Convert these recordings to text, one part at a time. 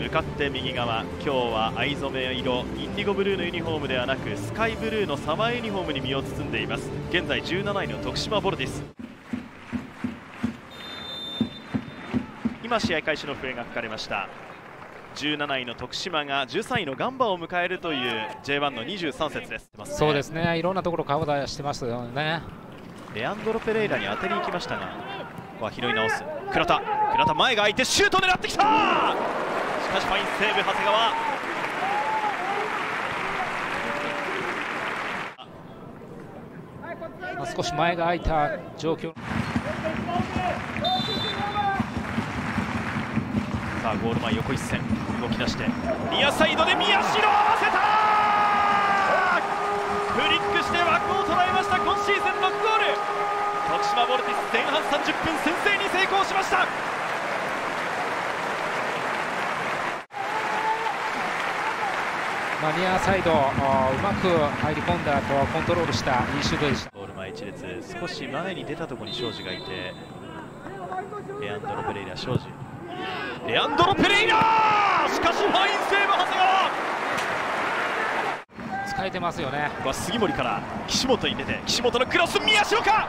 向かって右側、今日は藍染め色、インディゴブルーのユニフォームではなくスカイブルーのサマーユニフォームに身を包んでいます。現在17位の徳島ヴォルティス。今試合開始の笛が吹かれました。17位の徳島が13位のガンバを迎えるという J1 の23節です。そうですね、いろんなところ顔出してますよね。レアンドロ・ペレイラに当てに行きましたが、ここは拾い直す倉田。倉田前が空いてシュートを狙ってきた。しかしファインセーブ長谷川。少し前が空いた状況。さあゴール前横一線動き出して宮サイドで宮代合わせた。フリックして枠を捉えました。今シーズン6ゴール、徳島ヴォルティス前半30分先制に成功しました。ニアサイドうまく入り込んだ後コントロールしたいいシュートでした。ゴール前一列少し前に出たところに庄司がいて、レアンドロ・ペレイラ庄司、レアンドロ・ペレイラ、しかしファインセーブ長谷川。使えてますよね。杉森から岸本に出て、岸本のクロス宮代か、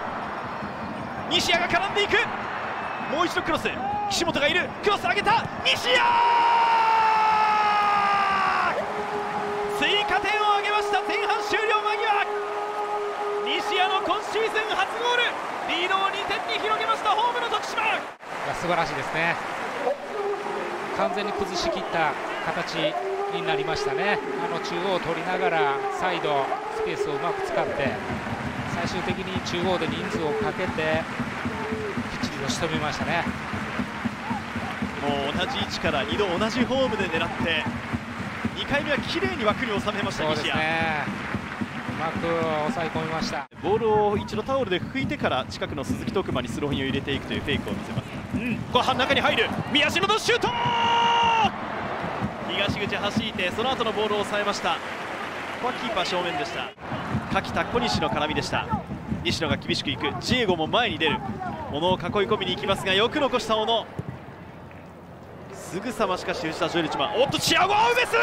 西谷が絡んでいく。もう一度クロス、岸本がいる、クロス上げた西谷、追加点を挙げました。前半終了間際、西谷の今シーズン初ゴール、リードを2点に広げましたホームの徳島。素晴らしいですね。完全に崩しきった形になりましたね。中央を取りながらサイドスペースをうまく使って、最終的に中央で人数をかけてきっちりと仕留めましたね。もう同じ位置から2度同じホームで狙って2回目は綺麗に枠に収めました。西谷、うまく抑え込みました。ボールを一度タオルで拭いてから近くの鈴木徳馬にスローインを入れていくというフェイクを見せます。ここは中に入る宮代のシュート、東口走いてその後のボールを抑えました。ここはキーパー正面でした。柿田小西の絡みでした。西野が厳しくいく、ジエゴも前に出る、小野を囲い込みに行きますがよく残した小野、すぐさましかし藤田11番、おっとチアゴ・アウベス、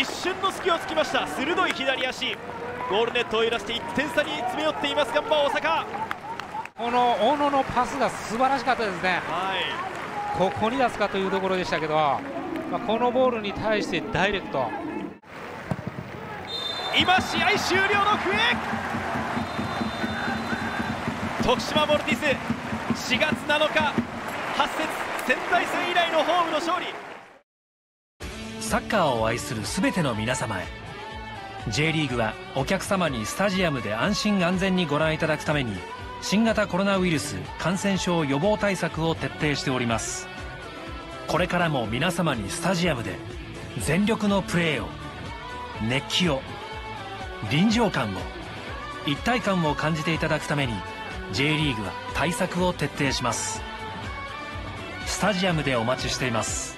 一瞬の隙を突きました。鋭い左足、ゴールネットを揺らして1点差に詰め寄っていますガンバ大阪。この大野のパスが素晴らしかったですね、はい、ここに出すかというところでしたけど、このボールに対してダイレクト。今、試合終了の笛、徳島ヴォルティス、4月7日、8節仙台戦以来のホームの勝利。サッカーを愛するすべての皆様へ、J リーグはお客様にスタジアムで安心・安全にご覧いただくために、新型コロナウイルス感染症予防対策を徹底しております。これからも皆様にスタジアムで全力のプレーを、熱気を、臨場感を、一体感を感じていただくために J リーグは対策を徹底します。スタジアムでお待ちしています。